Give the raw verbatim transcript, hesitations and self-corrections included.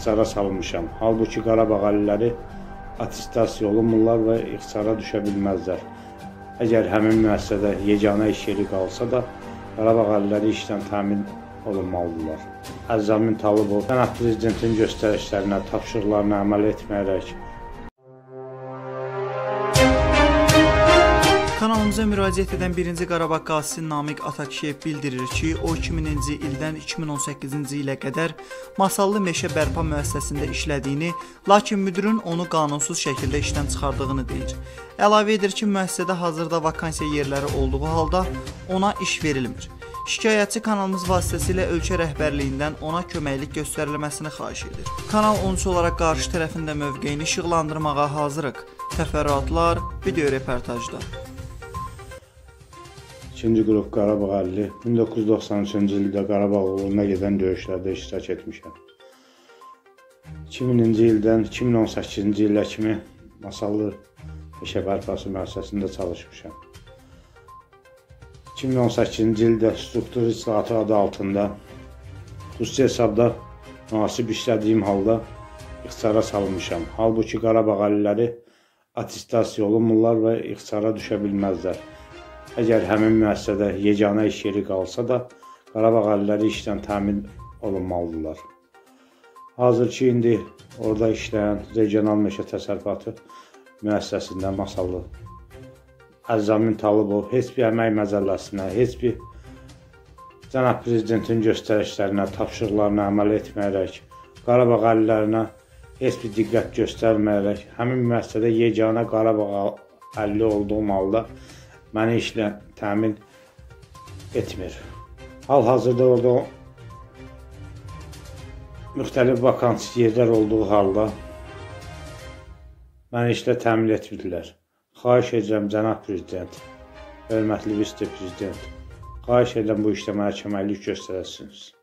ixtisara salınmışam. Halbuki Qarabağ əliləri attestasiya olunmurlar və ixtisara düşə bilməzlər. Əgər həmin müəssisədə yeganə iş yeri qalsa da, Qarabağ əliləri işdən təmin olunmalıdırlar. Əzəmətin Talıbov, sənət prezidentin göstərişlərinə, tapşırıqlarına əməl etməyərək Kanalımıza müraciət edən birinci Qarabağ qazisi Namiq Atakişiyev bildirir ki, o iki min-ci ildən iki min on səkkizinci ilə qədər Masallı Meşə Bərpa müəssisəsində işlədiyini, lakin müdürün onu qanunsuz şəkildə işdən çıxardığını deyir. Əlavə edir ki, müəssisədə hazırda vakansiya yerləri olduğu halda ona iş verilmir. Şikayətçi kanalımız vasitəsilə ölkə rəhbərliyindən ona köməklik göstərilməsini xahiş edir. Kanal on üç olaraq qarşı tərəfində mövqeyini işıqlandırmağa hazırıq. Təfərrüatlar video reportajda. İkinci qrup Qarabağ əlli min doqquz yüz doxsan üçüncü ildə Qarabağ uğruna gedən döyüşlərdə iştirak etmişəm. iki min-ci ildən iki min on səkkizinci ilə kimi Masallı Eşə Barpası müəssisəsində çalışmışam. iki min on səkkizinci ildə struktur islahatı adı altında xüsusi hesabda müasib işlədiyim halda ixtisara salınmışam. Halbuki Qarabağ əliləri attestasiya olunmurlar və ixtisara düşə bilməzlər. Əgər həmin müəssisədə yeganə iş yeri qalsa da, Qarabağ əliləri işdən təmin olunmalıdırlar. Hazır ki, indi orada işləyən Regional Meşə Təsərrüfatı müəssisəsində Masallı Əzəmətin Talıbov heç bir əmək məcəlləsinə, heç bir cənab prezidentin göstərişlərinə, tapşırıqlarına əməl etməyərək, Qarabağ əlilərinə heç bir diqqət göstərməyərək, həmin müəssisədə yeganə Qarabağ əlli olduğum halda məni işlə təmin etmir. Hal-hazırda orada müxtəlif vakansiya yerlər olduğu halda məni işlə təmin etmirlər. Xahiş edirəm, cənab prezident, hörmətli vitse prezident, xahiş edirəm bu işdə mənə köməklik göstərəsiniz.